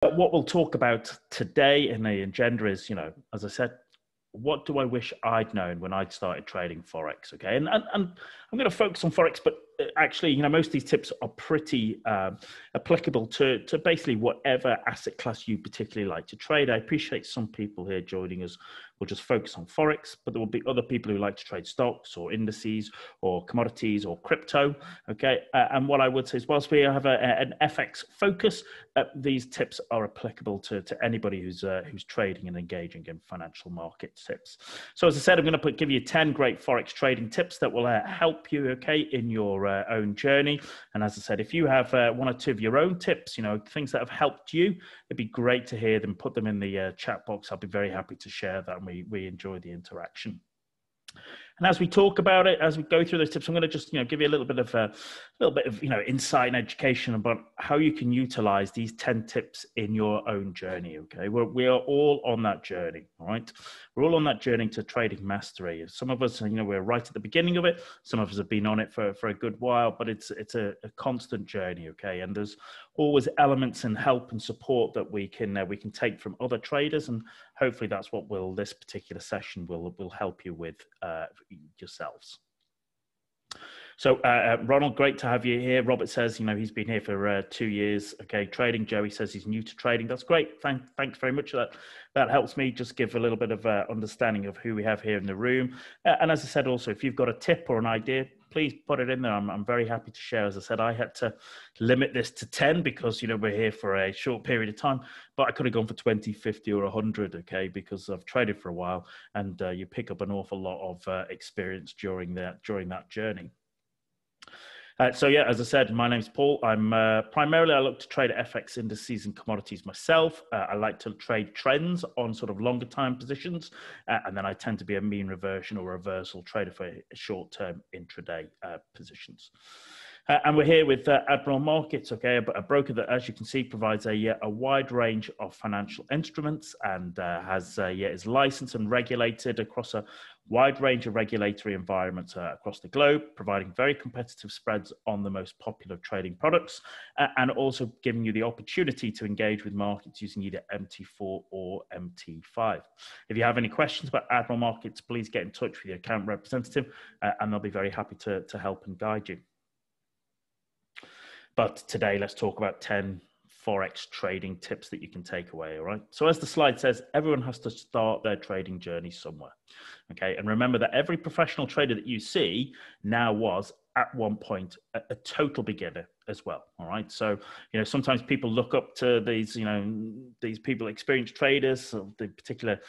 But what we'll talk about today in the agenda is, you know, as I said, what do I wish I'd known when I'd started trading Forex? Okay. And I'm going to focus on Forex, but actually, you know, most of these tips are pretty applicable to basically whatever asset class you particularly like to trade. I appreciate some people here joining us will just focus on Forex, but there will be other people who like to trade stocks or indices or commodities or crypto. Okay. And what I would say is, whilst we have an FX focus, these tips are applicable to anybody who's trading and engaging in financial market tips. So as I said, I'm going to give you 10 great Forex trading tips that will help you, okay, in your own journey. And as I said, if you have one or two of your own tips, you know, things that have helped you, it'd be great to hear them. Put them in the chat box. I'll be very happy to share that. And we enjoy the interaction. And as we talk about it, as we go through those tips, I'm going to just, you know, give you a little bit of, you know, insight and education about how you can utilize these 10 tips in your own journey. Okay. We are all on that journey. All right. We're all on that journey to trading mastery. Some of us, you know, we're right at the beginning of it. Some of us have been on it for a good while, but it's a constant journey. Okay. And there's always elements and help and support that we can take from other traders. And hopefully that's what this particular session will help you with, yourselves. So Ronald, great to have you here. Robert says, you know, he's been here for 2 years. Okay, trading. Joey says he's new to trading. That's great. Thanks very much. That helps me just give a little bit of understanding of who we have here in the room. And as I said, also, if you've got a tip or an idea, please put it in there. I'm very happy to share. As I said, I had to limit this to 10 because, you know, we're here for a short period of time, but I could have gone for 20, 50 or 100, okay, because I've traded for a while and you pick up an awful lot of experience during that journey. So yeah, as I said, my name's Paul. I'm primarily, I look to trade FX indices and commodities myself. I like to trade trends on sort of longer time positions. And then I tend to be a mean reversion or reversal trader for short-term intraday positions. And we're here with Admiral Markets, okay, a broker that, as you can see, provides a wide range of financial instruments and is licensed and regulated across a wide range of regulatory environments across the globe, providing very competitive spreads on the most popular trading products, and also giving you the opportunity to engage with markets using either MT4 or MT5. If you have any questions about Admiral Markets, please get in touch with your account representative, and they'll be very happy to help and guide you. But today, let's talk about 10 Forex trading tips that you can take away, all right? So as the slide says, everyone has to start their trading journey somewhere, okay? And remember that every professional trader that you see now was, at one point, a total beginner as well, all right? So, you know, sometimes people look up to these, you know, these people, experienced traders, the particular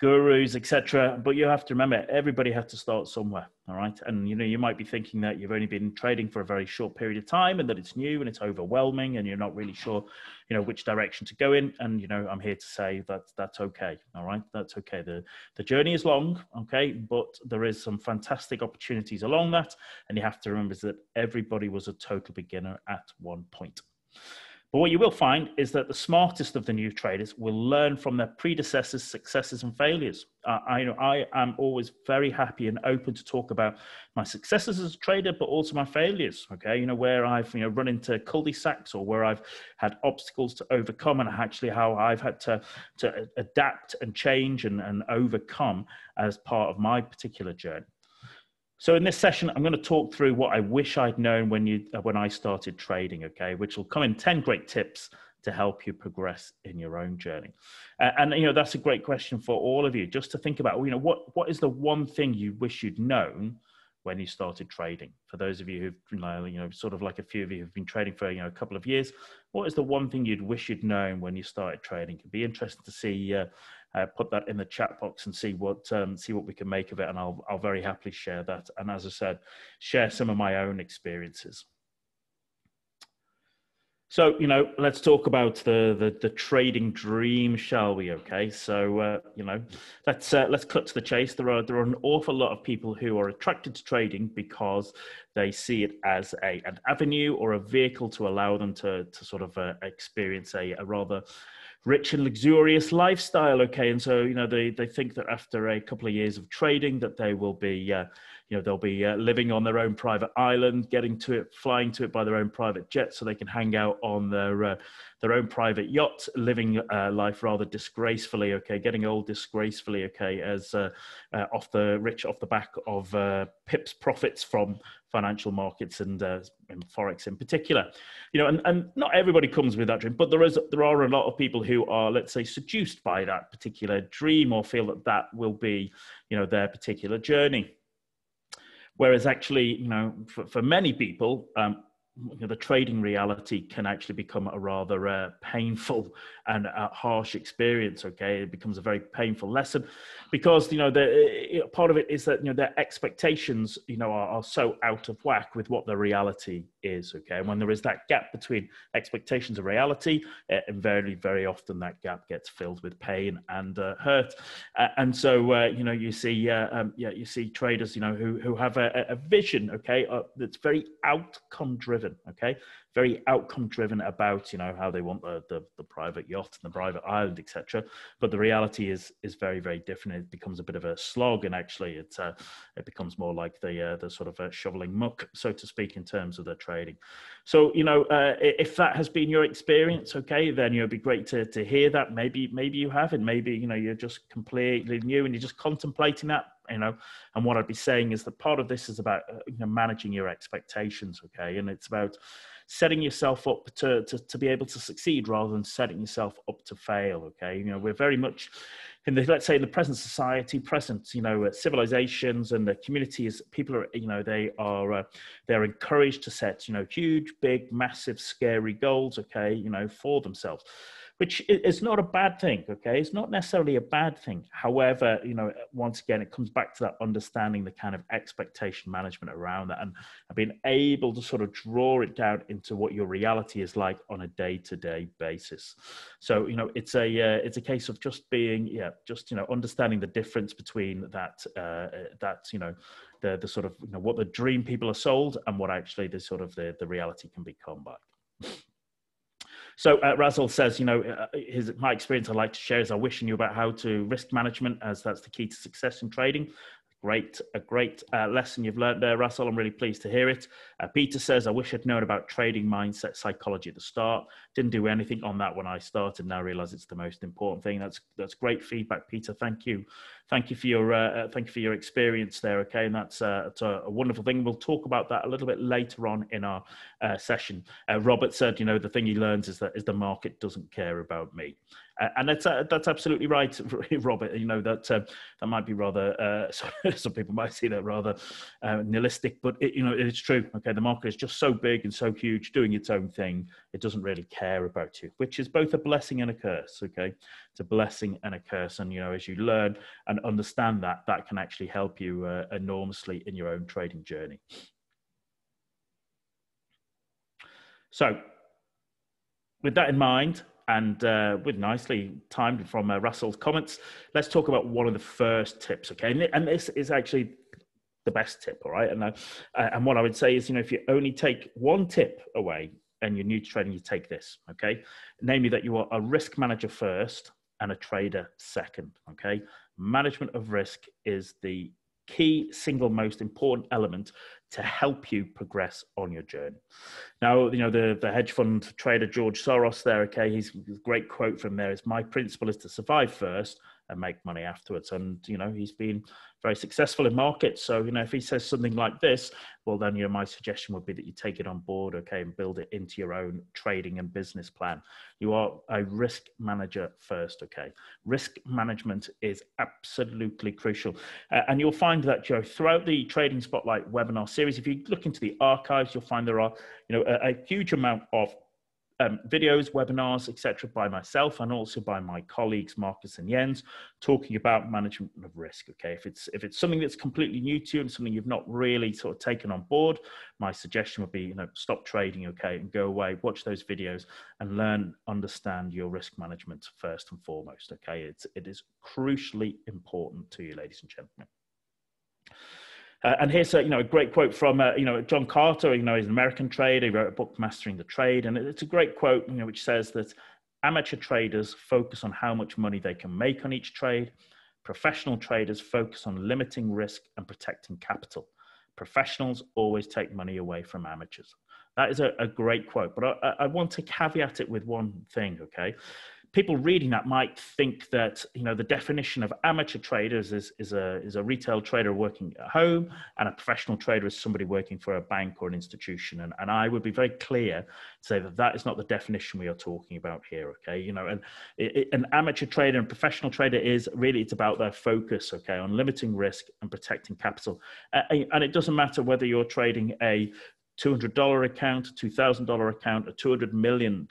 gurus, etc. But you have to remember, everybody has to start somewhere, all right? And, you know, you might be thinking that you've only been trading for a very short period of time and that it's new and it's overwhelming and you're not really sure, you know, which direction to go in. And, you know, I'm here to say that that's okay, all right? That's okay. The journey is long, okay? But there is some fantastic opportunities along that. And you have to remember that everybody was a total beginner at one point. But what you will find is that the smartest of the new traders will learn from their predecessors' successes and failures. I am always very happy and open to talk about my successes as a trader, but also my failures, okay? You know, where I've, you know, run into cul-de-sacs or where I've had obstacles to overcome, and actually how I've had to adapt and change and overcome as part of my particular journey. So in this session, I'm going to talk through what I wish I'd known when I started trading, okay, which will come in 10 great tips to help you progress in your own journey. And, you know, that's a great question for all of you, just to think about, you know, what is the one thing you wish you'd known when you started trading? For those of you who've, you know, sort of like a few of you who've been trading for, you know, a couple of years, what is the one thing you'd wish you'd known when you started trading? It'd be interesting to see, put that in the chat box and see what we can make of it, and I'll very happily share that. And as I said, share some of my own experiences. So, you know, let's talk about the trading dream, shall we? Okay, so you know, let's cut to the chase. There are an awful lot of people who are attracted to trading because they see it as an avenue or a vehicle to allow them to sort of experience a rather rich and luxurious lifestyle, okay? And so, you know, they think that after a couple of years of trading that they will be, you know, they'll be living on their own private island, flying to it by their own private jet so they can hang out on their their own private yacht, living life rather disgracefully, okay, getting old disgracefully, okay, as off the rich, off the back of pips profits from financial markets and Forex in particular, you know, and not everybody comes with that dream, but there are a lot of people who are, let's say, seduced by that particular dream or feel that that will be, you know, their particular journey. Whereas actually, you know, for many people, you know, the trading reality can actually become a rather painful and harsh experience. Okay, it becomes a very painful lesson because, you know, part of it is that, you know, their expectations, you know, are so out of whack with what the reality is. Okay, and when there is that gap between expectations and reality, invariably, very often that gap gets filled with pain and hurt. And so, you know, you see, you see traders, you know, who have a vision, okay, that's very outcome driven. Okay, very outcome driven about, you know, how they want the private yacht and the private island, etc. But the reality is very, very different. It becomes a bit of a slog, and actually it becomes more like the sort of shoveling muck, so to speak, in terms of their trading. So, you know, if that has been your experience, okay, then, you know, it'd be great to hear that. Maybe you haven't. Maybe, you know, you're just completely new and you're just contemplating that. You know, and what I'd be saying is that part of this is about, you know, managing your expectations, okay, and it's about setting yourself up to be able to succeed rather than setting yourself up to fail, okay. You know, we're very much in the, let's say, in the present society, present, you know, civilizations and the communities, people are, you know, they're encouraged to set, you know, huge, big, massive, scary goals, okay, you know, for themselves, which is not a bad thing, okay? It's not necessarily a bad thing. However, you know, once again, it comes back to that understanding the kind of expectation management around that and being able to sort of draw it down into what your reality is like on a day-to-day basis. So, you know, it's a case of just being, yeah, just, you know, understanding the difference between that, you know, the sort of, you know, what the dream people are sold and what actually the sort of the reality can be come by. So Razal says, you know, my experience I'd like to share is I wish I knew about how to risk management, as that's the key to success in trading. Great, a great lesson you've learned there, Razal. I'm really pleased to hear it. Peter says, I wish I'd known about trading mindset psychology at the start. Didn't do anything on that when I started. Now I realize it's the most important thing. That's great feedback, Peter. Thank you. Thank you for your experience there. Okay, and that's a wonderful thing. We'll talk about that a little bit later on in our session. Robert said, you know, the thing he learns is the market doesn't care about me, and that's absolutely right, Robert. You know, that might be rather some people might see that rather nihilistic, but you know, it's true. Okay, the market is just so big and so huge, doing its own thing. It doesn't really care about you, which is both a blessing and a curse. Okay, it's a blessing and a curse, and you know, as you learn and understand that, that can actually help you enormously in your own trading journey. So with that in mind, and with nicely timed from Russell's comments, let's talk about one of the first tips, okay? And this is actually the best tip, all right? And what I would say is, you know, if you only take one tip away and you're new to trading, you take this, okay? Namely that you are a risk manager first and a trader second, okay? Management of risk is the key single most important element to help you progress on your journey. Now, you know, the hedge fund trader George Soros there, okay, his great quote from there is, my principle is to survive first and make money afterwards. And, you know, he's been very successful in markets. So, you know, if he says something like this, well, then, you know, my suggestion would be that you take it on board, okay, and build it into your own trading and business plan. You are a risk manager first, okay? Risk management is absolutely crucial. And you'll find that, you know, throughout the Trading Spotlight webinar series, if you look into the archives, you'll find there are, you know, a huge amount of videos, webinars, etc., by myself and also by my colleagues Marcus and Jens, talking about management of risk. Okay, if it's something that's completely new to you and something you've not really sort of taken on board, my suggestion would be, you know, stop trading, okay, and go away, watch those videos, and learn, understand your risk management first and foremost. Okay, it is crucially important to you, ladies and gentlemen. And here's a, you know, a great quote from, you know, John Carter. You know, he's an American trader. He wrote a book, Mastering the Trade. And it's a great quote, you know, which says that amateur traders focus on how much money they can make on each trade. Professional traders focus on limiting risk and protecting capital. Professionals always take money away from amateurs. That is a great quote, but I want to caveat it with one thing, okay? People reading that might think that, you know, the definition of amateur traders is a retail trader working at home, and a professional trader is somebody working for a bank or an institution. And I would be very clear to say that that is not the definition we are talking about here. Okay, you know, and an amateur trader and professional trader is really, it's about their focus, okay, on limiting risk and protecting capital. And it doesn't matter whether you're trading a $200 account, $2,000 account, a $200 million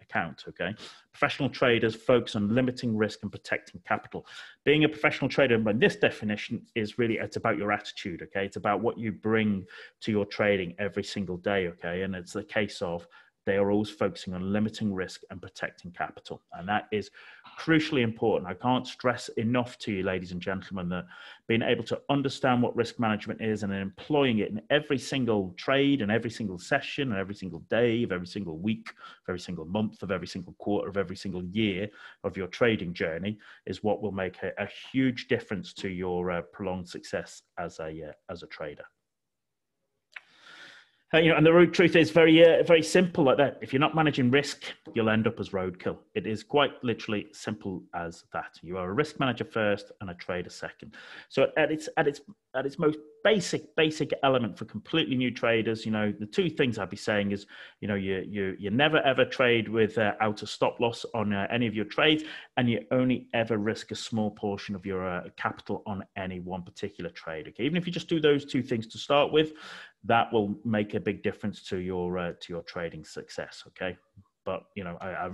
account, okay? Professional traders focus on limiting risk and protecting capital. Being a professional trader, by this definition, is really, it's about your attitude, okay? It's about what you bring to your trading every single day, okay? And it's the case of they are always focusing on limiting risk and protecting capital. And that is crucially important. I can't stress enough to you, ladies and gentlemen, that being able to understand what risk management is and employing it in every single trade and every single session and every single day of every single week, of every single month, of every single quarter, of every single year of your trading journey is what will make a huge difference to your prolonged success as a trader. You know, and the root truth is very, very simple like that. If you're not managing risk, you'll end up as roadkill. It is quite literally simple as that. You are a risk manager first and a trader second. So at its most basic element for completely new traders, you know, the two things I'd be saying is, you know, you never ever trade without a stop loss on any of your trades, and you only ever risk a small portion of your capital on any one particular trade. Okay, even if you just do those two things to start with, that will make a big difference to your trading success. Okay, but you know, I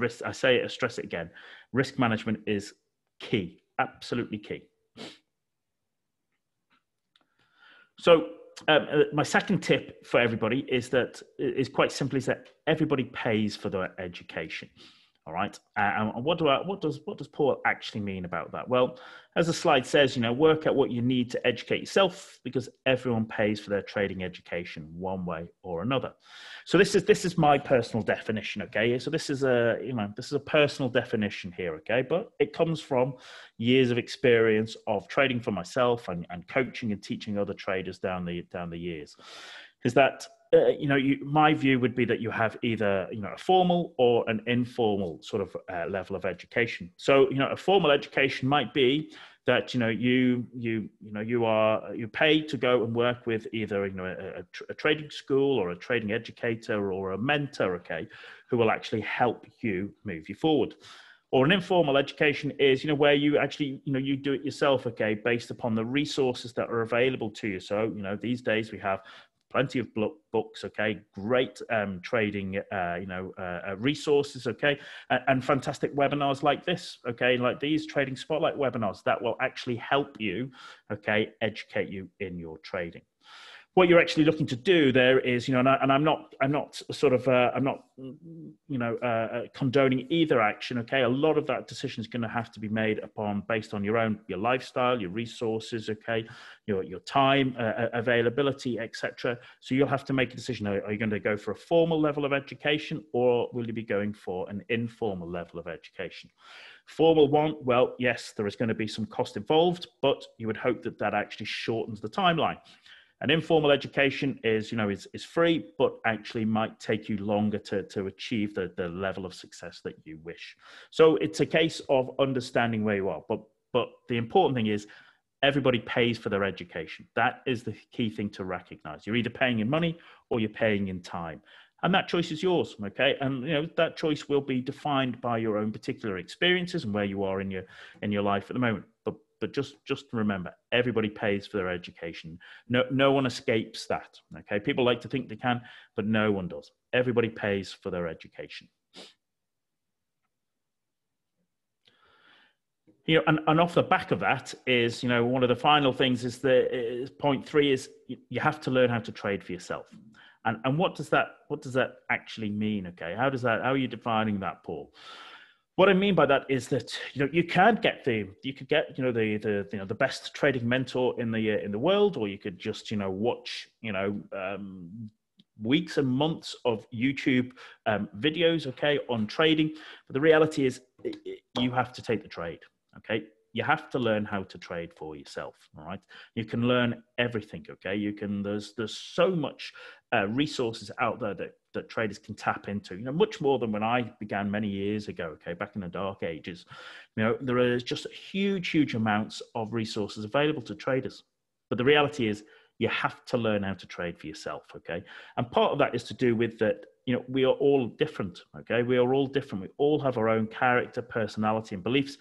stress it again, risk management is key, absolutely key. So my second tip for everybody is that quite simply everybody pays for their education. All right. And what does Paul actually mean about that? Well, as the slide says, you know, work out what you need to educate yourself, because everyone pays for their trading education one way or another. So this is my personal definition. Okay. So this is a personal definition here. Okay. But it comes from years of experience of trading for myself and coaching and teaching other traders down the years, is that, you know, my view would be that you have either, you know, a formal or an informal sort of level of education. So, you know, a formal education might be that, you know, you pay to go and work with either, you know, a trading school or a trading educator or a mentor, okay, who will actually help you move you forward. Or an informal education is, you know, where you actually, you know, you do it yourself, okay, based upon the resources that are available to you. So, you know, these days we have plenty of books, okay, great trading, you know, resources, okay, and fantastic webinars like this, okay, like these Trading Spotlight webinars that will actually help you, okay, educate you in your trading. What you're actually looking to do there is, you know, I'm not condoning either action. Okay, a lot of that decision is going to have to be made based on your lifestyle, your resources, okay, your time, availability, etc. So you'll have to make a decision: are you going to go for a formal level of education, or will you be going for an informal level of education? Formal one, well, yes, there is going to be some cost involved, but you would hope that that actually shortens the timeline. An informal education is, you know, is free, but actually might take you longer to achieve the level of success that you wish. So it's a case of understanding where you are. But the important thing is everybody pays for their education. That is the key thing to recognize. You're either paying in money or you're paying in time. And that choice is yours, okay? And, you know, that choice will be defined by your own particular experiences and where you are in your life at the moment. But just remember, everybody pays for their education. No one escapes that, okay? People like to think they can, but no one does. Everybody pays for their education. You know, and off the back of that is, you know, one of the final things is point three is you have to learn how to trade for yourself. And what does that actually mean, okay? How are you defining that, Paul? What I mean by that is that, you know, you could get the best trading mentor in the world, or you could just, you know, watch, you know, weeks and months of YouTube videos, okay, on trading. But the reality is you have to take the trade, okay? You have to learn how to trade for yourself. All right. You can learn everything. Okay. You can, there's so much resources out there that traders can tap into, you know, much more than when I began many years ago. Okay. Back in the dark ages, you know, there is just huge, huge amounts of resources available to traders. But the reality is you have to learn how to trade for yourself. Okay. And part of that is to do with that, you know, we are all different. Okay. We are all different. We all have our own character, personality, and beliefs.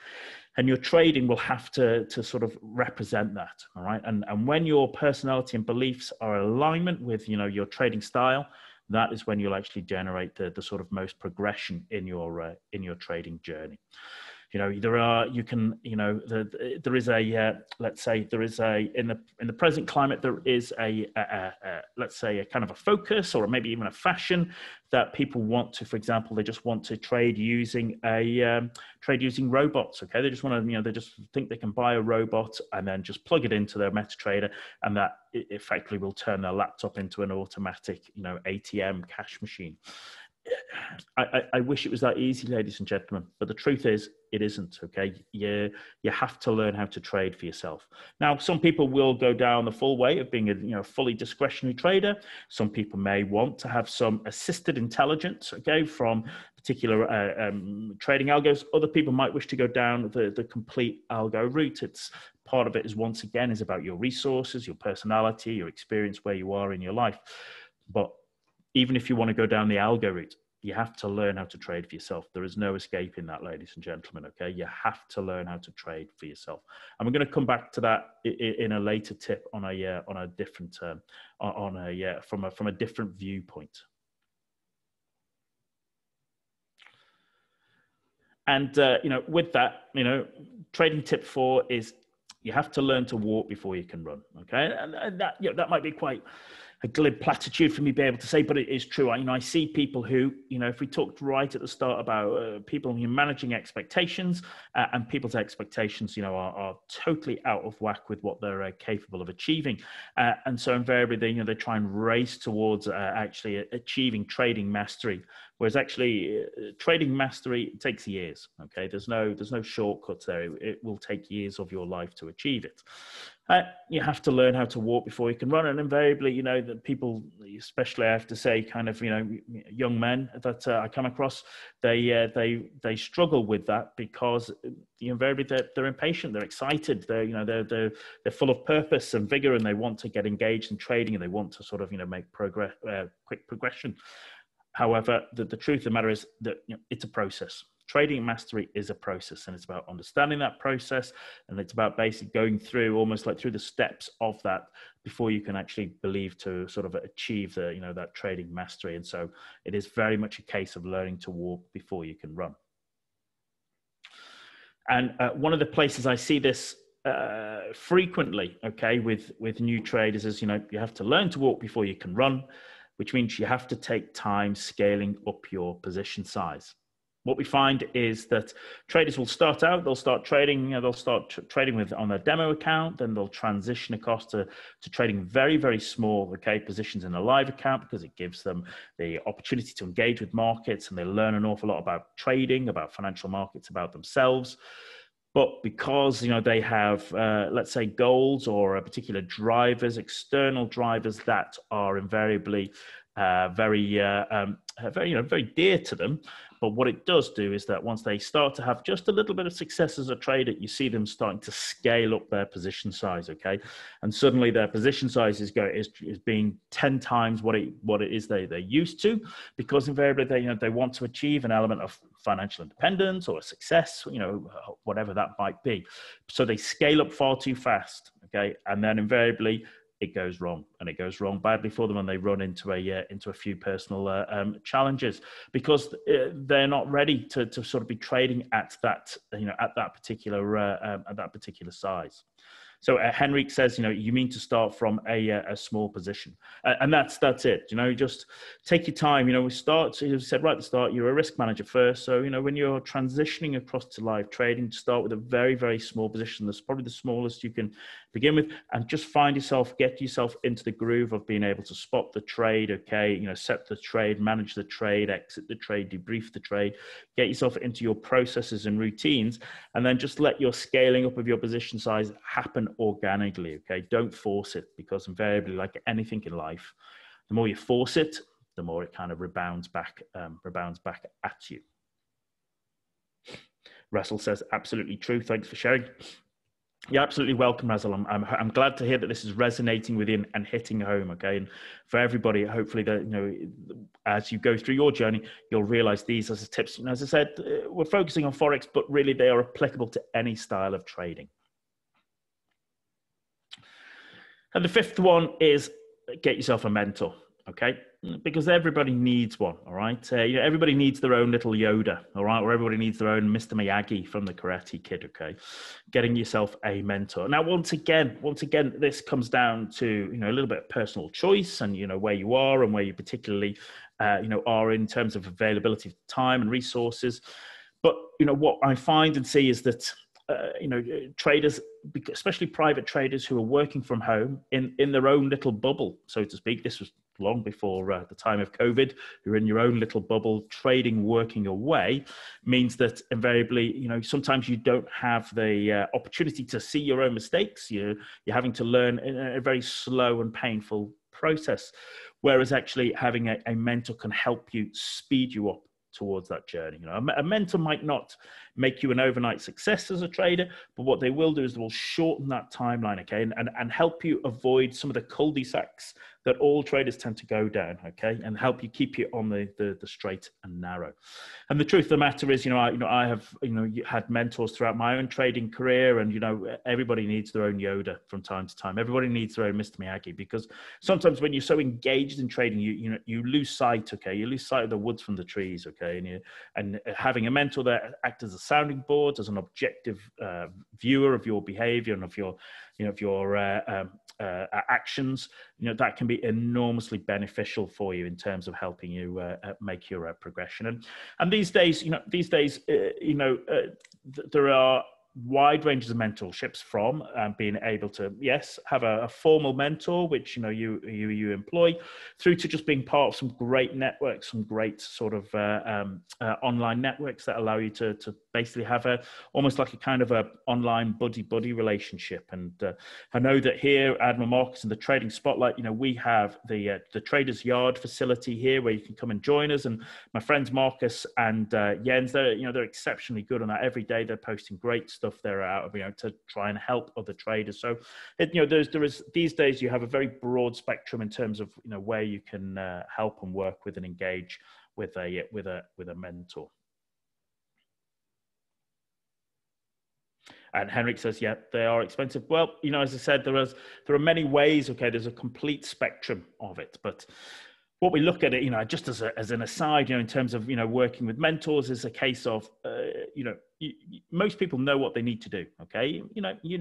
And your trading will have to sort of represent that, all right? And when your personality and beliefs are in alignment with, you know, your trading style, that is when you'll actually generate the sort of most progression in your trading journey. You know, there are, you can, you know, there is a, let's say there is a, in the present climate, there is a let's say a kind of a focus or maybe even a fashion that people want to, for example, they just want to trade using a, trade using robots. Okay. They just want to, you know, they just think they can buy a robot and then just plug it into their MetaTrader, and that effectively will turn their laptop into an automatic, you know, ATM cash machine. I wish it was that easy, ladies and gentlemen, but the truth is it isn't. Okay. You have to learn how to trade for yourself. Now, some people will go down the full way of being a, you know, fully discretionary trader. Some people may want to have some assisted intelligence, okay, from particular trading algos. Other people might wish to go down the complete algo route. It's part of it is, once again, is about your resources, your personality, your experience, where you are in your life. But even if you want to go down the algo route, you have to learn how to trade for yourself. There is no escaping that, ladies and gentlemen, okay? You have to learn how to trade for yourself. And we're going to come back to that in a later tip on a different, from a different viewpoint. And, you know, with that, you know, trading tip 4 is you have to learn to walk before you can run, okay? And that, you know, that might be quite a glib platitude for me to be able to say, but it is true. I, you know, I see people who, you know, if we talked right at the start about people managing expectations and people's expectations, you know, are totally out of whack with what they're capable of achieving. And so invariably, they, you know, they try and race towards actually achieving trading mastery. Whereas actually trading mastery takes years. Okay. There's no shortcuts there. It will take years of your life to achieve it. You have to learn how to walk before you can run. And invariably, you know, that people, especially I have to say kind of, you know, young men that I come across, they struggle with that because invariably they're impatient, they're excited, they're full of purpose and vigor, and they want to get engaged in trading, and they want to sort of, you know, make progress, quick progression. However, the truth of the matter is that, you know, it's a process. Trading mastery is a process, and it's about understanding that process, and it's about basically going through almost like through the steps of that before you can actually believe to sort of achieve the, you know, that trading mastery. And so it is very much a case of learning to walk before you can run. And one of the places I see this frequently, okay, with new traders is, you know, you have to learn to walk before you can run, which means you have to take time scaling up your position size. What we find is that traders will start out, they'll start trading, you know, they'll start trading with on their demo account, then they'll transition across to trading very, very small, okay, positions in a live account, because it gives them the opportunity to engage with markets, and they learn an awful lot about trading, about financial markets, about themselves. But because, you know, they have, let's say, goals or particular drivers, external drivers that are invariably very, you know, very dear to them. But what it does do is that once they start to have just a little bit of success as a trader, you see them starting to scale up their position size. Okay. And suddenly their position size is being 10 times what it is they're used to, because invariably they, you know, they want to achieve an element of financial independence or success, you know, whatever that might be. So they scale up far too fast. Okay. And then invariably it goes wrong, and it goes wrong badly for them, and they run into a few personal challenges, because they're not ready to sort of be trading at that, you know, at that particular size. So Henrik says, you know, you mean to start from a small position, and that's it. You know, just take your time. You know, we start. So you said right at the start, you're a risk manager first. So you know, when you're transitioning across to live trading, start with a very, very small position. That's probably the smallest you can begin with, and just find yourself, get yourself into the groove of being able to spot the trade. Okay, you know, set the trade, manage the trade, exit the trade, debrief the trade. get yourself into your processes and routines, and then just let your scaling up of your position size happen organically, okay? Don't force it, because invariably, like anything in life, the more you force it, the more it kind of rebounds back at you. Russell says, absolutely true. Thanks for sharing. You're absolutely welcome, Russell. I'm glad to hear that this is resonating within and hitting home, okay? And for everybody, hopefully that, you know, as you go through your journey, you'll realize these as tips. And as I said, we're focusing on Forex, but really they are applicable to any style of trading. And the fifth one is get yourself a mentor, okay? Because everybody needs one, all right? You know, everybody needs their own little Yoda, all right? Or everybody needs their own Mr. Miyagi from the Karate Kid, okay? Getting yourself a mentor. Now, once again, this comes down to, you know, a little bit of personal choice and, you know, where you are and where you particularly, you know, are in terms of availability of time and resources. But, you know, what I find and see is that, you know, traders, especially private traders who are working from home in their own little bubble, so to speak. This was long before the time of COVID. You're in your own little bubble, trading, working away, means that invariably, you know, sometimes you don't have the opportunity to see your own mistakes. You're having to learn in a very slow and painful process, whereas actually having a mentor can help you speed you up towards that journey. You know, a mentor might not make you an overnight success as a trader, but what they will do is they will shorten that timeline, okay, and help you avoid some of the cul-de-sacs that all traders tend to go down, okay, and help you keep you on the straight and narrow. And the truth of the matter is, I have, had mentors throughout my own trading career, and, you know, everybody needs their own Yoda from time to time. Everybody needs their own Mr. Miyagi, because sometimes when you're so engaged in trading, you lose sight, okay, you lose sight of the woods from the trees, okay, and having a mentor there act as a sounding board, as an objective viewer of your behavior and of your, actions, that can be enormously beneficial for you in terms of helping you make your progression. And these days, there are wide ranges of mentorships, from being able to, yes, have a formal mentor, which, you employ, through to just being part of some great networks, some great sort of online networks that allow you to basically have almost like a kind of a online buddy-buddy relationship. And I know that here at Admiral Markets and the Trading Spotlight, we have the Traders Yard facility here where you can come and join us. And my friends Marcus and Jens, they're exceptionally good on that. Every day they're posting great stuff there out, to try and help other traders. So, there is these days, you have a very broad spectrum in terms of, where you can help and work with and engage with a mentor. And Henrik says, yeah, they are expensive. Well, as I said, there are many ways. Okay, there's a complete spectrum of it. But what we look at it, just as an aside, in terms of, working with mentors, is a case of, most people know what they need to do. Okay. You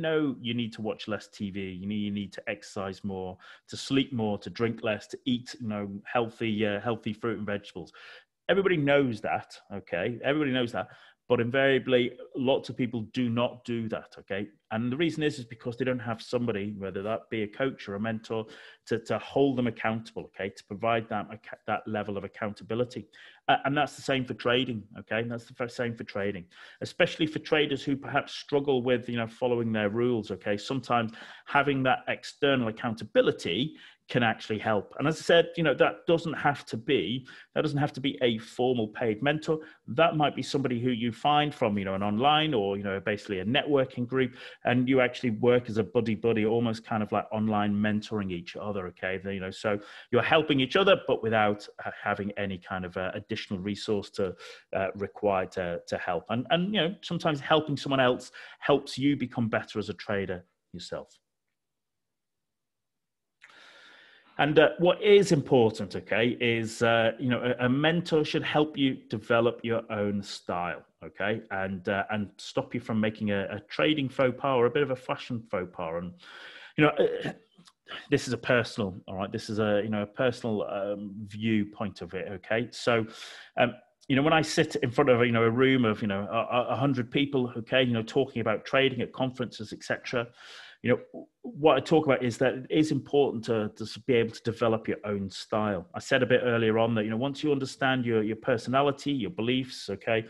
need to watch less TV. You need to exercise more, to sleep more, to drink less, to eat, healthy fruit and vegetables. Everybody knows that. Okay. Everybody knows that. But invariably, lots of people do not do that, okay? And the reason is because they don't have somebody, whether that be a coach or a mentor, to hold them accountable, okay? To provide that level of accountability. And that's the same for trading, okay? And that's the same for trading, especially for traders who perhaps struggle with, following their rules, okay? Sometimes having that external accountability can actually help. And as I said, that doesn't have to be a formal paid mentor. That might be somebody who you find from, an online or, basically a networking group, and you actually work as a buddy-buddy, almost kind of like online mentoring each other, okay? So you're helping each other, but without having any kind of additional resource required to help. And, sometimes helping someone else helps you become better as a trader yourself. And what is important, okay, is, a mentor should help you develop your own style, okay, and stop you from making a trading faux pas or a bit of a fashion faux pas. And, this is a personal, all right, this is a personal viewpoint of it, okay? So, when I sit in front of, a room of, 100 people, okay, talking about trading at conferences, etc., you know, what I talk about is that it's important to be able to develop your own style. I said a bit earlier on that, you know, once you understand your personality, your beliefs, okay,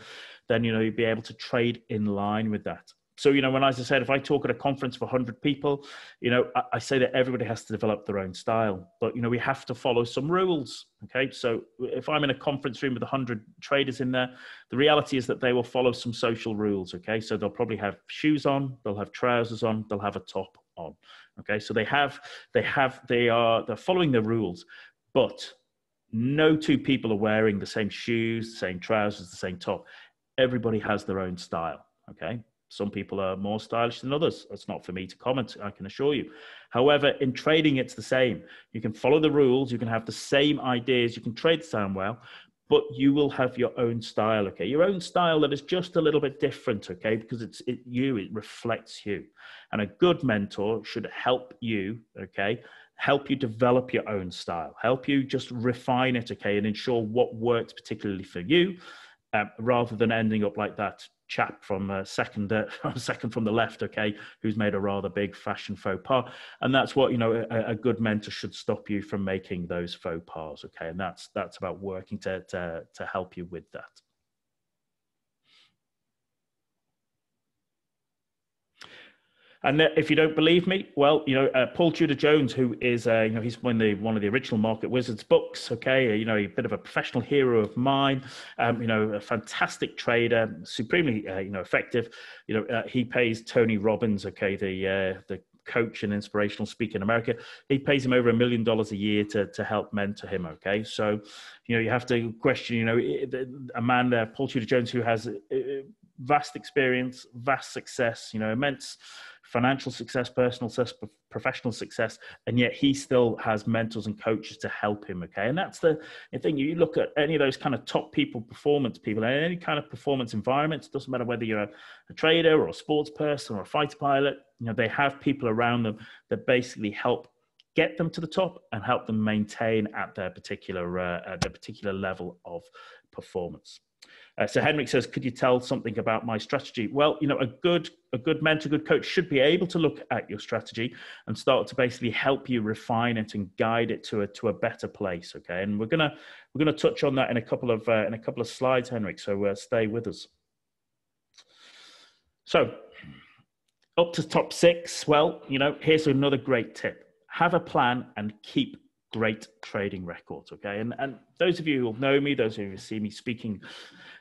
then, you know, you'll be able to trade in line with that. So, you know, when, as I said, if I talk at a conference for 100 people, you know, I say that everybody has to develop their own style, but, you know, we have to follow some rules. Okay. So if I'm in a conference room with 100 traders in there, the reality is that they will follow some social rules. Okay. So they'll probably have shoes on, they'll have trousers on, they'll have a top on. Okay. So they're following the rules, but no two people are wearing the same shoes, the same trousers, the same top. Everybody has their own style. Okay. Some people are more stylish than others. That's not for me to comment, I can assure you. However, in trading, it's the same. You can follow the rules. You can have the same ideas. You can trade the same well, but you will have your own style, okay? Your own style that is just a little bit different, okay? Because it reflects you. And a good mentor should help you, okay? Help you develop your own style. Help you just refine it, okay? And ensure what works particularly for you, rather than ending up like that chap from second from the left, okay, who's made a rather big fashion faux pas. And that's what, you know, a good mentor should stop you from making those faux pas, okay? And that's about working to help you with that. And if you don't believe me, well, you know, Paul Tudor Jones, who is, you know, he's one of the original Market Wizards books, okay, you know, a bit of a professional hero of mine, you know, a fantastic trader, supremely, you know, effective, you know, he pays Tony Robbins, okay, the coach and inspirational speaker in America, he pays him over $1 million a year to help mentor him, okay? So, you know, you have to question, you know, a man there, Paul Tudor Jones, who has vast experience, vast success, you know, immense financial success, personal success, professional success, and yet he still has mentors and coaches to help him, okay? And that's the thing. You look at any of those kind of top people, performance people, in any kind of performance environment, it doesn't matter whether you're a trader or a sports person or a fighter pilot, you know, they have people around them that basically help get them to the top and help them maintain at their particular level of performance. So Henrik says, could you tell something about my strategy? Well, you know, a good mentor, good coach should be able to look at your strategy and start to basically help you refine it and guide it to a better place. Okay. And we're going to touch on that in a couple of slides, Henrik. So stay with us. So up to top six. Well, you know, here's another great tip. Have a plan and keep great trading records, okay? And those of you who know me, those of you who see me speaking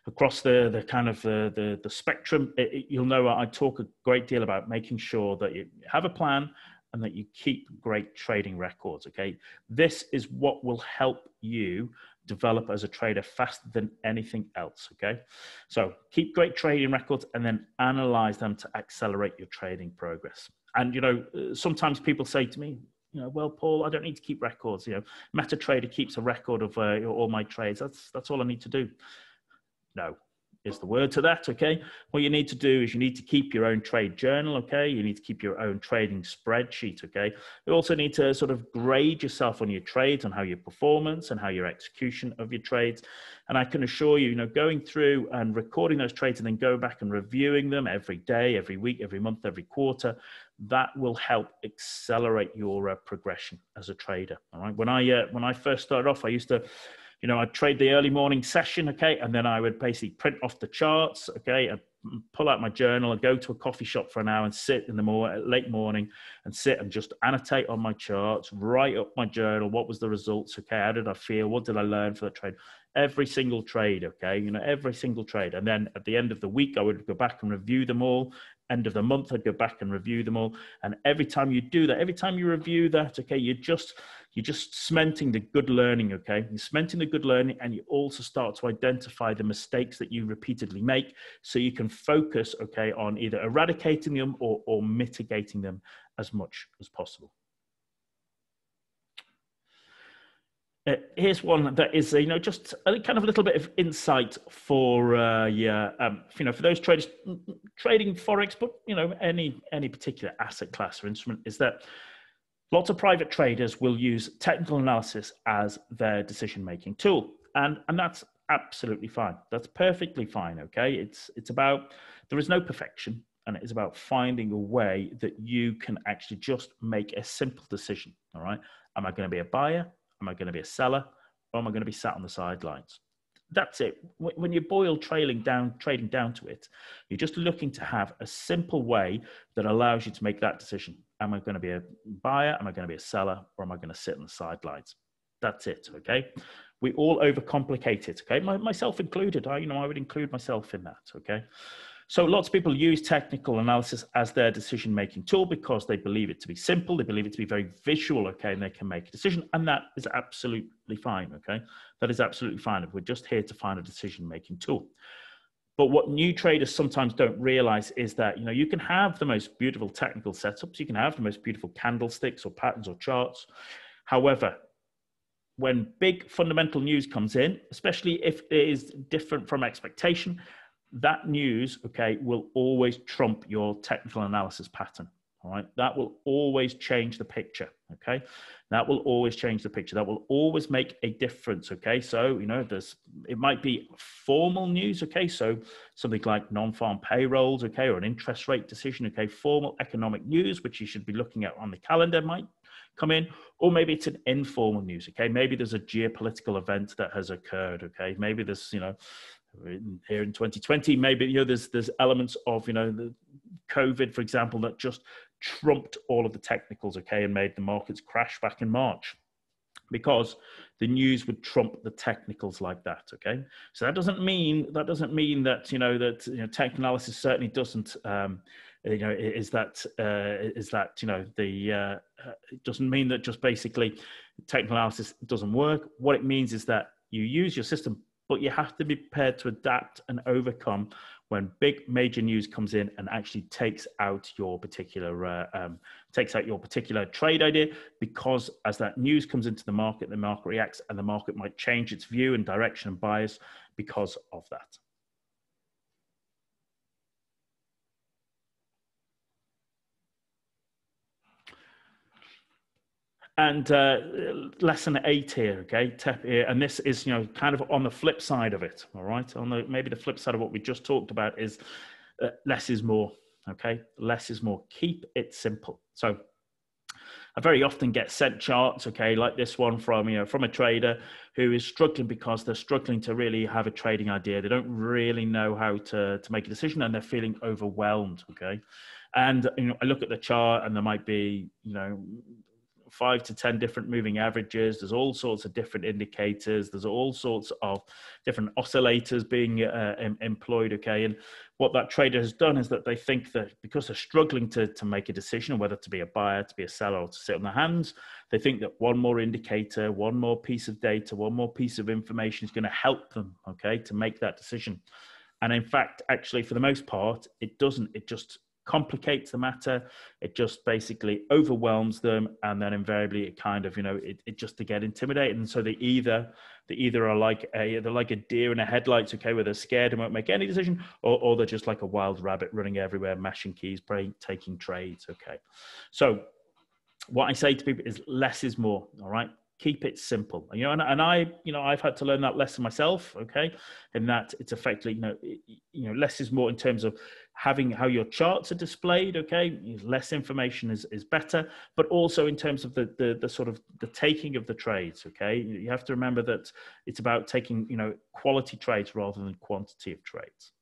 across the spectrum, you'll know I talk a great deal about making sure that you have a plan and that you keep great trading records, okay? This is what will help you develop as a trader faster than anything else, okay? So keep great trading records and then analyze them to accelerate your trading progress. And, you know, sometimes people say to me, you know, well, Paul, I don't need to keep records. You know, MetaTrader keeps a record of all my trades. That's all I need to do. No, is the word to that, okay? What you need to do is you need to keep your own trade journal, okay? You need to keep your own trading spreadsheet, okay? You also need to sort of grade yourself on your trades, on how your performance and how your execution of your trades. And I can assure you, you know, going through and recording those trades and then go back and reviewing them every day, every week, every month, every quarter, that will help accelerate your progression as a trader, all right? When I first started off, I used to, you know, I'd trade the early morning session, okay, and then I would basically print off the charts, okay, I'd pull out my journal and go to a coffee shop for an hour and sit in the late morning and sit and just annotate on my charts, write up my journal, what was the results, okay, how did I feel, what did I learn for the trade, every single trade, okay, you know, every single trade. And then at the end of the week, I would go back and review them all. End of the month, I'd go back and review them all. And every time you do that, every time you review that, okay, you're just cementing the good learning, okay? You're cementing the good learning, and you also start to identify the mistakes that you repeatedly make so you can focus, okay, on either eradicating them or mitigating them as much as possible. Here's one that is, you know, just a kind of a little bit of insight for, you know, for those traders trading Forex, but, you know, any particular asset class or instrument, is that lots of private traders will use technical analysis as their decision-making tool. And that's absolutely fine. That's perfectly fine, okay? It's about, there is no perfection. and it is about finding a way that you can actually just make a simple decision. All right. Am I going to be a buyer? Am I going to be a seller? Or am I going to be sat on the sidelines? That's it. When you boil trading down to it, you're just looking to have a simple way that allows you to make that decision. Am I going to be a buyer? Am I going to be a seller? Or am I going to sit on the sidelines? That's it. Okay. We all overcomplicate it. Okay. Myself included. I would include myself in that. Okay. So lots of people use technical analysis as their decision-making tool because they believe it to be simple. They believe it to be very visual, okay, and they can make a decision. And that is absolutely fine, okay? That is absolutely fine. We're just here to find a decision-making tool. But what new traders sometimes don't realize is that, you can have the most beautiful technical setups. You can have the most beautiful candlesticks or patterns or charts. However, when big fundamental news comes in, especially if it is different from expectation, that news, okay, will always trump your technical analysis pattern, all right? That will always change the picture, okay? That will always change the picture. That will always make a difference, okay? So, it might be formal news, okay? So something like non-farm payrolls, okay, or an interest rate decision, okay? Formal economic news, which you should be looking at on the calendar, might come in, or maybe it's an informal news, okay? Maybe there's a geopolitical event that has occurred, okay? Maybe there's, here in 2020, maybe, there's elements of, the COVID, for example, that just trumped all of the technicals, okay, and made the markets crash back in March because the news would trump the technicals like that, okay? So that doesn't mean that, tech analysis certainly doesn't, it doesn't mean that just basically technical analysis doesn't work. What it means is that you use your system, but you have to be prepared to adapt and overcome when big major news comes in and actually takes out your particular trade idea, because as that news comes into the market reacts, and the market might change its view and direction and bias because of that. And lesson 8 here, okay, and this is, kind of on the flip side of it, all right? Maybe the flip side of what we just talked about is less is more, okay? Less is more. Keep it simple. So I very often get sent charts, okay, like this one from a trader who is struggling because they're struggling to really have a trading idea. They don't really know how to make a decision, and they're feeling overwhelmed, okay? And, I look at the chart, and there might be, 5 to 10 different moving averages. There's all sorts of different indicators. There's all sorts of different oscillators being employed. Okay. And what that trader has done is that they think that because they're struggling to make a decision on whether to be a buyer, to be a seller, or to sit on their hands, they think that one more indicator, one more piece of data, one more piece of information is going to help them. Okay. To make that decision. And in fact, actually for the most part, it doesn't, it just complicates the matter. It just basically overwhelms them, and then invariably it kind of it just to get intimidated, and so they either are like a deer in the headlights, okay, where they're scared and won't make any decision, or they're just like a wild rabbit running everywhere, mashing keys, taking trades, okay? So what I say to people is less is more, all right? Keep it simple. I've had to learn that lesson myself, okay? And that it's effectively, less is more in terms of having how your charts are displayed, okay? Less information is better, but also in terms of the sort of the taking of the trades, okay? You have to remember that it's about taking, quality trades rather than quantity of trades.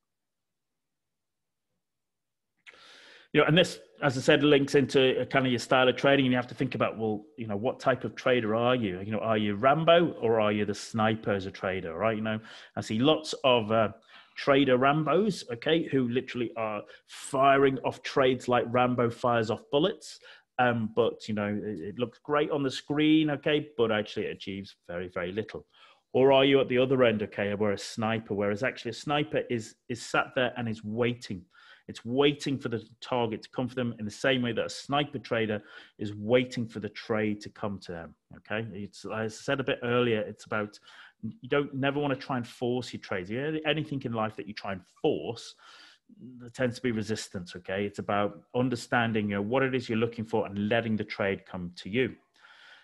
And this, as I said, links into kind of your style of trading, and you have to think about, well, what type of trader are you? Are you Rambo, or are you the sniper as a trader, right? I see lots of trader Rambos, okay, who literally are firing off trades like Rambo fires off bullets. But, it looks great on the screen, okay, but actually it achieves very, very little. Or are you at the other end, okay, where a sniper, whereas actually a sniper is sat there and is waiting. It's waiting for the target to come for them, in the same way that a sniper trader is waiting for the trade to come to them, okay? It's, as I said a bit earlier, it's about, you don't never want to try and force your trades. Anything in life that you try and force, there tends to be resistance, okay? It's about understanding, what it is you're looking for and letting the trade come to you.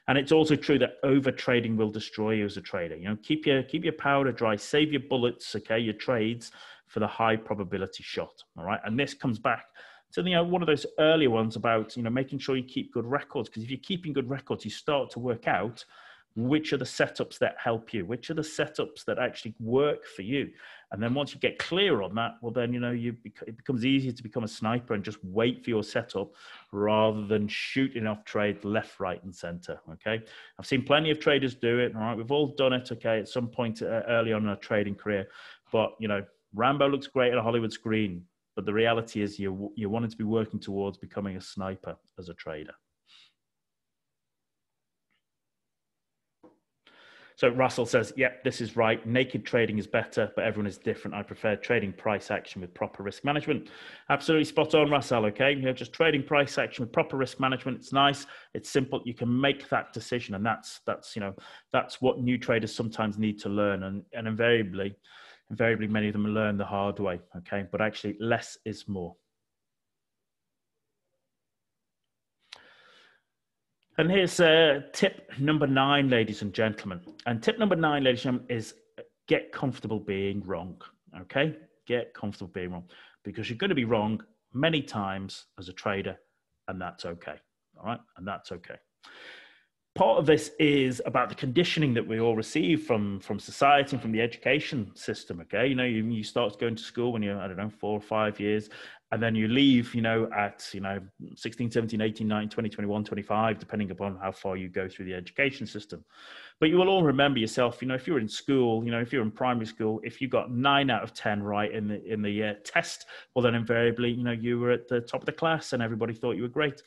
And it's also true that over trading will destroy you as a trader. Keep your powder dry, save your bullets, okay, your trades for the high probability shot. All right. And this comes back to, you know, one of those earlier ones about, you know, making sure you keep good records, because if you're keeping good records, you start to work out which are the setups that help you, which are the setups that actually work for you. And then once you get clear on that, well, then, you know, it becomes easier to become a sniper and just wait for your setup rather than shooting off trade left, right and center. Okay. I've seen plenty of traders do it. All right. We've all done it. Okay. At some point early on in our trading career, but, you know, Rambo looks great at a Hollywood screen, but the reality is you're wanting to be working towards becoming a sniper as a trader. So Russell says, yep, this is right. Naked trading is better, but everyone is different. I prefer trading price action with proper risk management. Absolutely spot on, Russell, okay? You know, just trading price action with proper risk management. It's nice. It's simple. You can make that decision. And that's you know, that's what new traders sometimes need to learn. And invariably, many of them learn the hard way, okay? But actually, less is more. And here's tip number 9, ladies and gentlemen. And tip number 9, ladies and gentlemen, is get comfortable being wrong, okay? Get comfortable being wrong, because you're going to be wrong many times as a trader, and that's okay, all right? And that's okay. Part of this is about the conditioning that we all receive from society and from the education system, okay? You know, you start going to school when you're, I don't know, 4 or 5 years, and then you leave, you know, at, you know, 16, 17, 18, 19, 20, 21, 25, depending upon how far you go through the education system. But you will all remember yourself, you know, if you were in school, you know, if you're in primary school, if you got 9 out of 10 right in the test, well, then invariably, you know, you were at the top of the class and everybody thought you were great.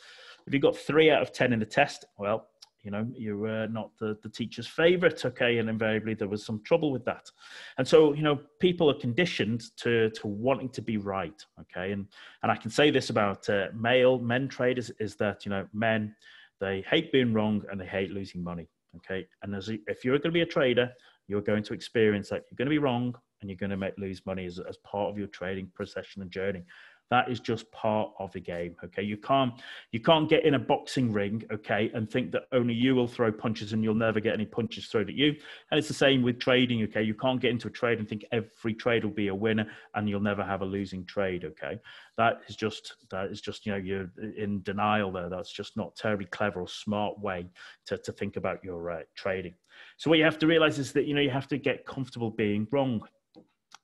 If you got 3 out of 10 in the test, well, you know, you were not the teacher's favorite, okay? And invariably there was some trouble with that. And so, you know, people are conditioned to wanting to be right, okay? And I can say this about men traders is that, you know, men, they hate being wrong and they hate losing money, okay? And if you're going to be a trader, you're going to experience that. You're going to be wrong and you're going to lose money as part of your trading procession and journey. That is just part of the game, okay? You can't get in a boxing ring, okay, and think that only you will throw punches and you'll never get any punches thrown at you. And it's the same with trading, okay? You can't get into a trade and think every trade will be a winner and you'll never have a losing trade, okay? That is just, you know, you're in denial there. That's just not terribly clever or smart way to think about your trading. So what you have to realize is that, you know, you have to get comfortable being wrong,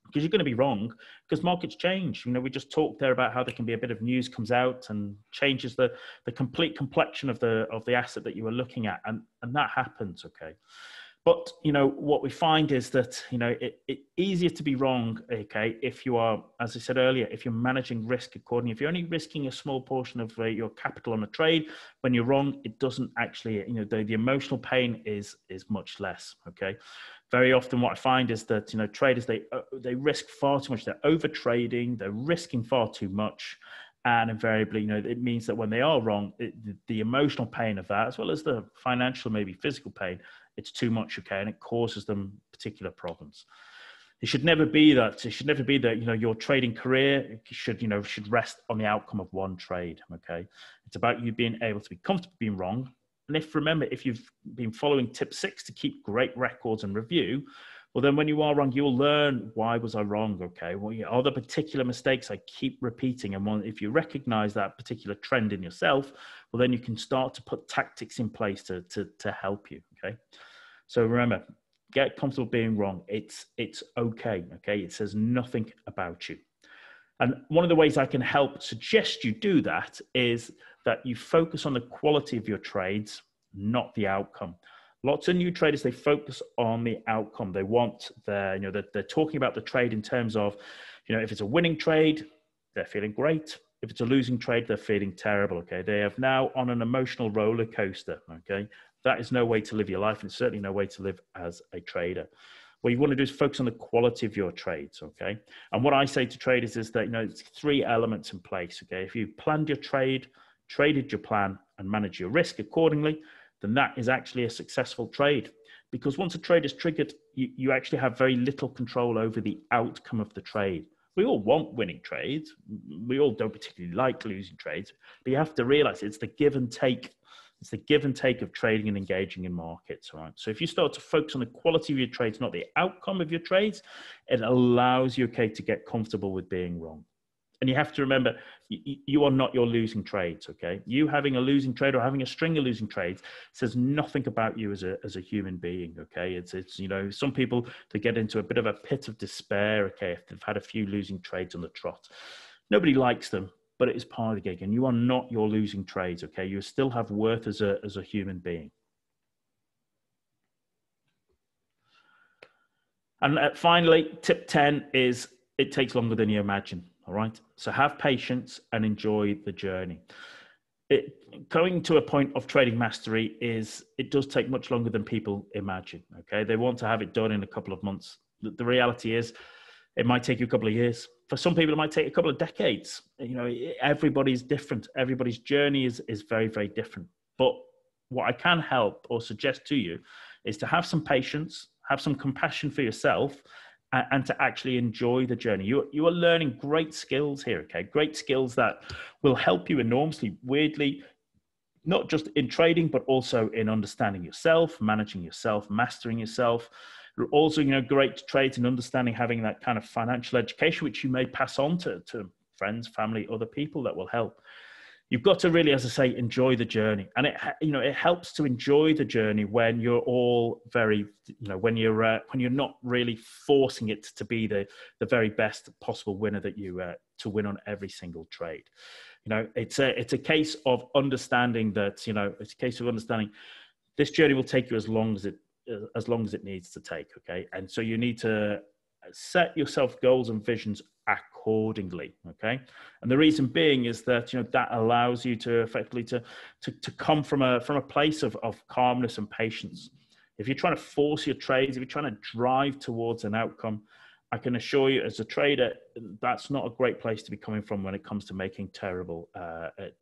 because you're going to be wrong, because markets change. You know, we just talked there about how there can be a bit of news comes out and changes the complete complexion of the asset that you were looking at. And that happens. Okay. But, you know, what we find is that, you know, it's easier to be wrong, okay, if you are, as I said earlier, if you're managing risk accordingly. If you're only risking a small portion of your capital on a trade, when you're wrong, it doesn't actually, you know, the emotional pain is much less, okay? Very often what I find is that, you know, traders, they risk far too much. They're over trading, they're risking far too much. And invariably, you know, it means that when they are wrong, the emotional pain of that, as well as the financial, maybe physical pain, it's too much, okay, and it causes them particular problems. It should never be that. It should never be that, you know, your trading career should rest on the outcome of one trade, okay? It's about you being able to be comfortable being wrong. And remember, if you've been following tip 6 to keep great records and review, well, then when you are wrong, you will learn, why was I wrong, okay? Well, are there particular mistakes I keep repeating? And if you recognize that particular trend in yourself, well, then you can start to put tactics in place to help you, okay? So remember, get comfortable being wrong. It's okay, okay? It says nothing about you. And one of the ways I can help suggest you do that is that you focus on the quality of your trades, not the outcome. Lots of new traders, they focus on the outcome. They want they're talking about the trade in terms of, you know, if it's a winning trade, they're feeling great. If it's a losing trade, they're feeling terrible, okay? They are now on an emotional roller coaster, okay? That is no way to live your life, and it's certainly no way to live as a trader. What you want to do is focus on the quality of your trades, okay? And what I say to traders is that, you know, it's 3 elements in place, okay? If you planned your trade, traded your plan, and managed your risk accordingly, then that is actually a successful trade. Because once a trade is triggered, you actually have very little control over the outcome of the trade. We all want winning trades. We all don't particularly like losing trades, but you have to realize it's the give and take It's the give and take of trading and engaging in markets, right? So if you start to focus on the quality of your trades, not the outcome of your trades, it allows you, okay, to get comfortable with being wrong. And you have to remember, you are not your losing trades, okay? You having a losing trade or having a string of losing trades says nothing about you as a human being, okay? It's you know, some people, they get into a bit of a pit of despair, okay, if they've had a few losing trades on the trot. Nobody likes them, but it is part of the gig, and you are not your losing trades, okay? You still have worth as a human being. And finally, tip 10 is it takes longer than you imagine. All right. So have patience and enjoy the journey. Going to a point of trading mastery is it does take much longer than people imagine. Okay. They want to have it done in a couple of months. The reality is it might take you a couple of years. For some people, it might take a couple of decades. You know, everybody's different. Everybody's journey is very, very different. But what I can help or suggest to you is to have some patience, have some compassion for yourself, and to actually enjoy the journey. You are learning great skills here, okay? Great skills that will help you enormously, weirdly, not just in trading, but also in understanding yourself, managing yourself, mastering yourself. Also, you know, great trades and understanding, having that kind of financial education, which you may pass on to friends, family, other people that will help. You've got to really, as I say, enjoy the journey. And it, you know, it helps to enjoy the journey when you're all very, you know, when you're not really forcing it to be the very best possible winner that you, to win on every single trade. You know, it's a case of understanding that, you know, it's a case of understanding this journey will take you as long as it needs to take. Okay. And so you need to set yourself goals and visions accordingly, okay? And the reason being is that, you know, that allows you to effectively to come from a place of calmness and patience. If you're trying to force your trades, if you're trying to drive towards an outcome, I can assure you as a trader, that's not a great place to be coming from when it comes to making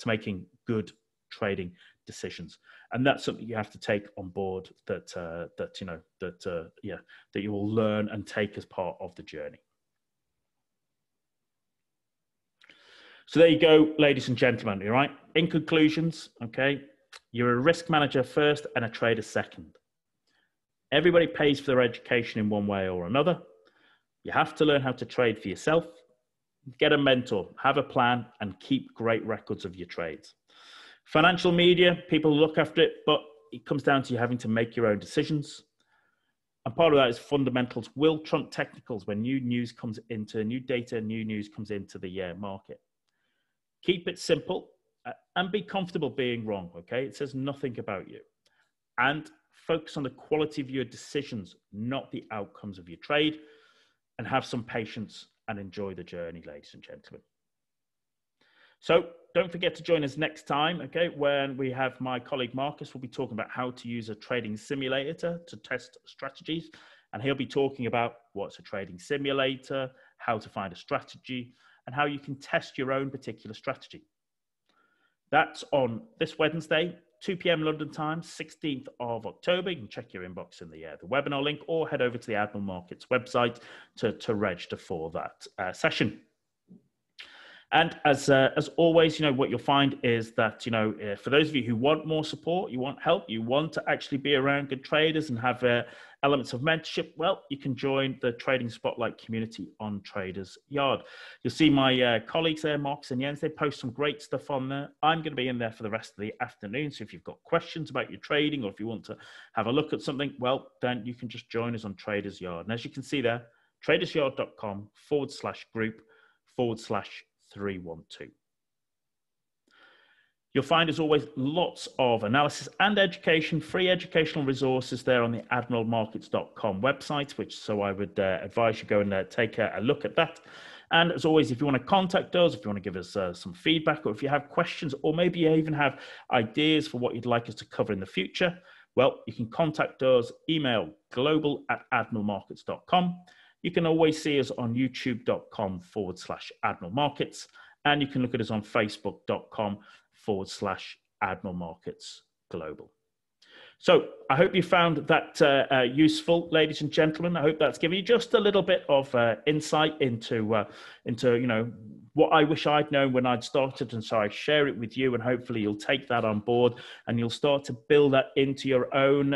making good trading decisions. And that's something you have to take on board that, that, you know, that, yeah, that you will learn and take as part of the journey. So there you go, ladies and gentlemen, all right? In conclusions, okay, you're a risk manager first and a trader second. Everybody pays for their education in one way or another. You have to learn how to trade for yourself. Get a mentor, have a plan, and keep great records of your trades. Financial media, people look after it, but it comes down to you having to make your own decisions. And part of that is fundamentals will trump technicals when new data, new news comes into the market. Keep it simple and be comfortable being wrong, okay? It says nothing about you. And focus on the quality of your decisions, not the outcomes of your trade. And have some patience and enjoy the journey, ladies and gentlemen. So don't forget to join us next time, okay, when we have my colleague Marcus will be talking about how to use a trading simulator to test strategies. And he'll be talking about what's a trading simulator, how to find a strategy, and how you can test your own particular strategy. That's on this Wednesday, 2 p.m. London time, 16th of October. You can check your inbox in the webinar link or head over to the Admiral Markets website to register for that session. And as always, you know, what you'll find is that, you know, for those of you who want more support, you want help, you want to actually be around good traders and have elements of mentorship, well, you can join the Trading Spotlight community on Traders Yard. You'll see my colleagues there, Marcus and Jens, they post some great stuff on there. I'm going to be in there for the rest of the afternoon. So if you've got questions about your trading or if you want to have a look at something, well, then you can just join us on Traders Yard. And as you can see there, tradersyard.com/group/312. You'll find, as always, lots of analysis and education, free educational resources there on the admiralmarkets.com website, so I would advise you go and take a look at that. And as always, if you want to contact us, if you want to give us some feedback, or if you have questions, or maybe you even have ideas for what you'd like us to cover in the future, well, you can contact us, email global@admiralmarkets.com. You can always see us on youtube.com/Admiral Markets, and you can look at us on facebook.com/Admiral Markets Global. So I hope you found that useful, ladies and gentlemen. I hope that's given you just a little bit of insight into you know, what I wish I'd known when I'd started. And so I share it with you, and hopefully you'll take that on board and you'll start to build that into your own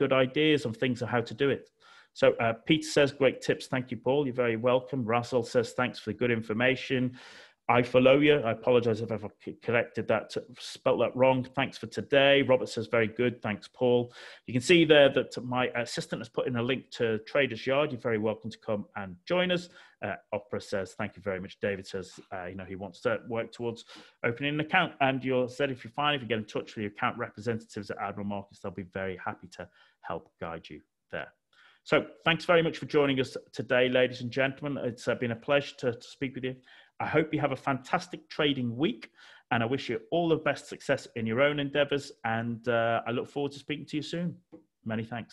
good ideas of things of how to do it. So Peter says, great tips. Thank you, Paul. You're very welcome. Russell says, thanks for the good information. I follow you. I apologize if I've corrected that, spelt that wrong. Thanks for today. Robert says, very good. Thanks, Paul. You can see there that my assistant has put in a link to Traders Yard. You're very welcome to come and join us. Opera says, thank you very much. David says, you know, he wants to work towards opening an account. And you said, if you're fine, if you get in touch with your account representatives at Admiral Markets, they'll be very happy to help guide you there. So thanks very much for joining us today, ladies and gentlemen. It's been a pleasure to speak with you. I hope you have a fantastic trading week, and I wish you all the best success in your own endeavors. And I look forward to speaking to you soon. Many thanks.